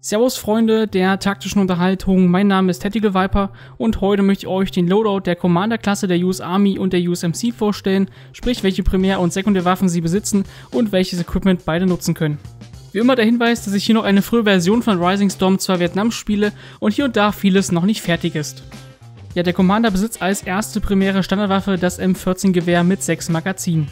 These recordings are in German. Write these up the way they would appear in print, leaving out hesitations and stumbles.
Servus Freunde der taktischen Unterhaltung, mein Name ist Tactical Viper und heute möchte ich euch den Loadout der Commander-Klasse der US Army und der USMC vorstellen, sprich welche Primär- und Sekundärwaffen sie besitzen und welches Equipment beide nutzen können. Wie immer der Hinweis, dass ich hier noch eine frühe Version von Rising Storm 2 Vietnam spiele und hier und da vieles noch nicht fertig ist. Ja, der Commander besitzt als erste primäre Standardwaffe das M14 Gewehr mit 6 Magazinen.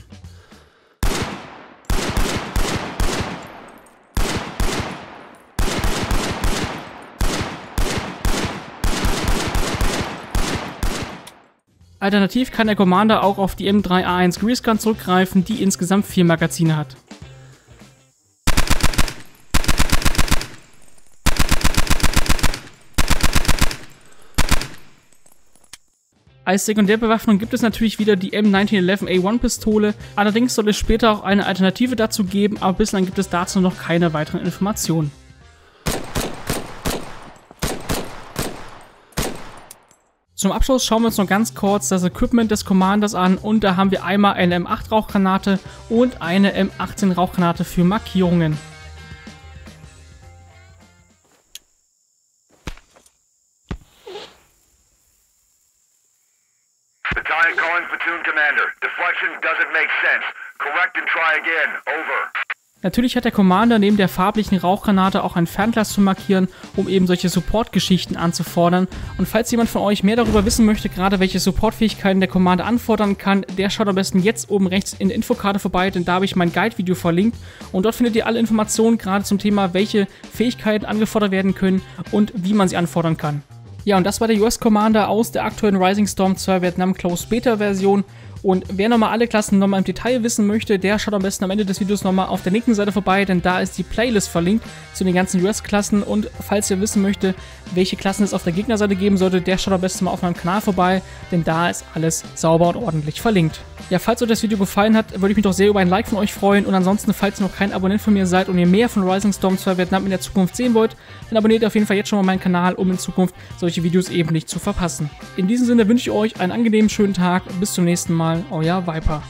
Alternativ kann der Commander auch auf die M3A1 Grease Gun zurückgreifen, die insgesamt 4 Magazine hat. Als Sekundärbewaffnung gibt es natürlich wieder die M1911A1 Pistole, allerdings soll es später auch eine Alternative dazu geben, aber bislang gibt es dazu noch keine weiteren Informationen. Zum Abschluss schauen wir uns noch ganz kurz das Equipment des Commanders an und da haben wir einmal eine M8 Rauchgranate und eine M18 Rauchgranate für Markierungen. Natürlich hat der Commander neben der farblichen Rauchgranate auch ein Fernglas zu markieren, um eben solche Support-Geschichten anzufordern. Und falls jemand von euch mehr darüber wissen möchte, gerade welche Support-Fähigkeiten der Commander anfordern kann, der schaut am besten jetzt oben rechts in der Infokarte vorbei, denn da habe ich mein Guide-Video verlinkt. Und dort findet ihr alle Informationen gerade zum Thema, welche Fähigkeiten angefordert werden können und wie man sie anfordern kann. Ja, und das war der US Commander aus der aktuellen Rising Storm 2 Vietnam Closed Beta Version. Und wer nochmal alle Klassen nochmal im Detail wissen möchte, der schaut am besten am Ende des Videos nochmal auf der linken Seite vorbei, denn da ist die Playlist verlinkt zu den ganzen US-Klassen. Und falls ihr wissen möchtet, welche Klassen es auf der Gegnerseite geben sollte, der schaut am besten mal auf meinem Kanal vorbei, denn da ist alles sauber und ordentlich verlinkt. Ja, falls euch das Video gefallen hat, würde ich mich doch sehr über ein Like von euch freuen. Und ansonsten, falls ihr noch kein Abonnent von mir seid und ihr mehr von Rising Storm 2 Vietnam in der Zukunft sehen wollt, dann abonniert auf jeden Fall jetzt schon mal meinen Kanal, um in Zukunft solche Videos eben nicht zu verpassen. In diesem Sinne wünsche ich euch einen angenehmen, schönen Tag. Bis zum nächsten Mal. Euer Viper.